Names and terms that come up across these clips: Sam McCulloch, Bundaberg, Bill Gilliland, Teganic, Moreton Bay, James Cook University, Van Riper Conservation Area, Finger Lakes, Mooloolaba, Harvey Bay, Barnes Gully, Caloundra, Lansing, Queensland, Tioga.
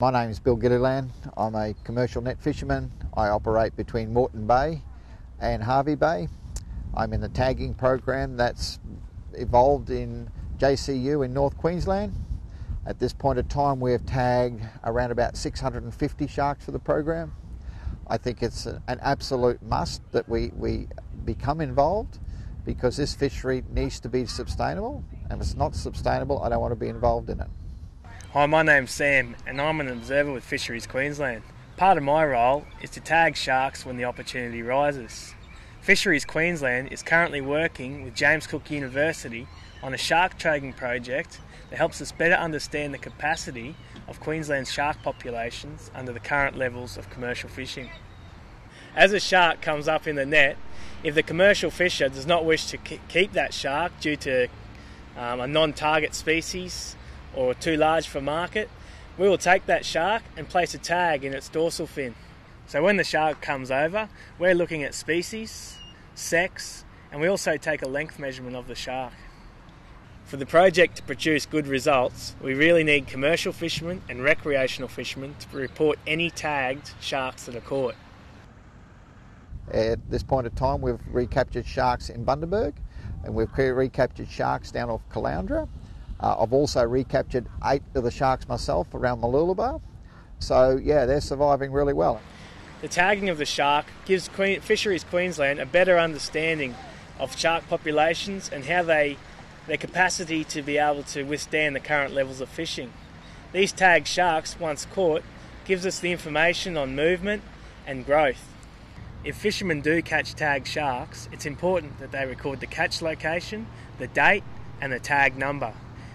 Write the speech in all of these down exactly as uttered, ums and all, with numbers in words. My name is Bill Gilliland. I'm a commercial net fisherman. I operate between Moreton Bay and Harvey Bay. I'm in the tagging program that's evolved in J C U in North Queensland. At this point of time, we have tagged around about six hundred and fifty sharks for the program. I think it's an absolute must that we, we become involved, because this fishery needs to be sustainable, and if it's not sustainable, I don't want to be involved in it. Hi, my name's Sam and I'm an observer with Fisheries Queensland. Part of my role is to tag sharks when the opportunity rises. Fisheries Queensland is currently working with James Cook University on a shark tagging project that helps us better understand the capacity of Queensland's shark populations under the current levels of commercial fishing. As a shark comes up in the net, if the commercial fisher does not wish to keep that shark due to um, a non-target species or too large for market, we will take that shark and place a tag in its dorsal fin. So when the shark comes over, we're looking at species, sex, and we also take a length measurement of the shark. For the project to produce good results, we really need commercial fishermen and recreational fishermen to report any tagged sharks that are caught. At this point of time, we've recaptured sharks in Bundaberg, and we've recaptured sharks down off Caloundra. Uh, I've also recaptured eight of the sharks myself around Mooloolaba. So yeah, they're surviving really well. The tagging of the shark gives Queen Fisheries Queensland a better understanding of shark populations and how they, their capacity to be able to withstand the current levels of fishing. These tagged sharks, once caught, gives us the information on movement and growth. If fishermen do catch tagged sharks, it's important that they record the catch location, the date and the tag number.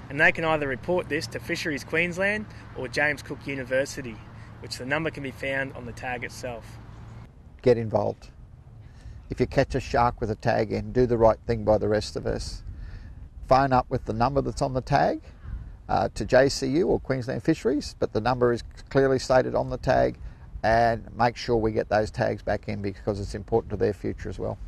And they can either report this to Fisheries Queensland or James Cook University, which the number can be found on the tag itself. Get involved. If you catch a shark with a tag in, do the right thing by the rest of us. Phone up with the number that's on the tag uh, to J C U or Queensland Fisheries, but the number is clearly stated on the tag, and make sure we get those tags back in because it's important to their future as well.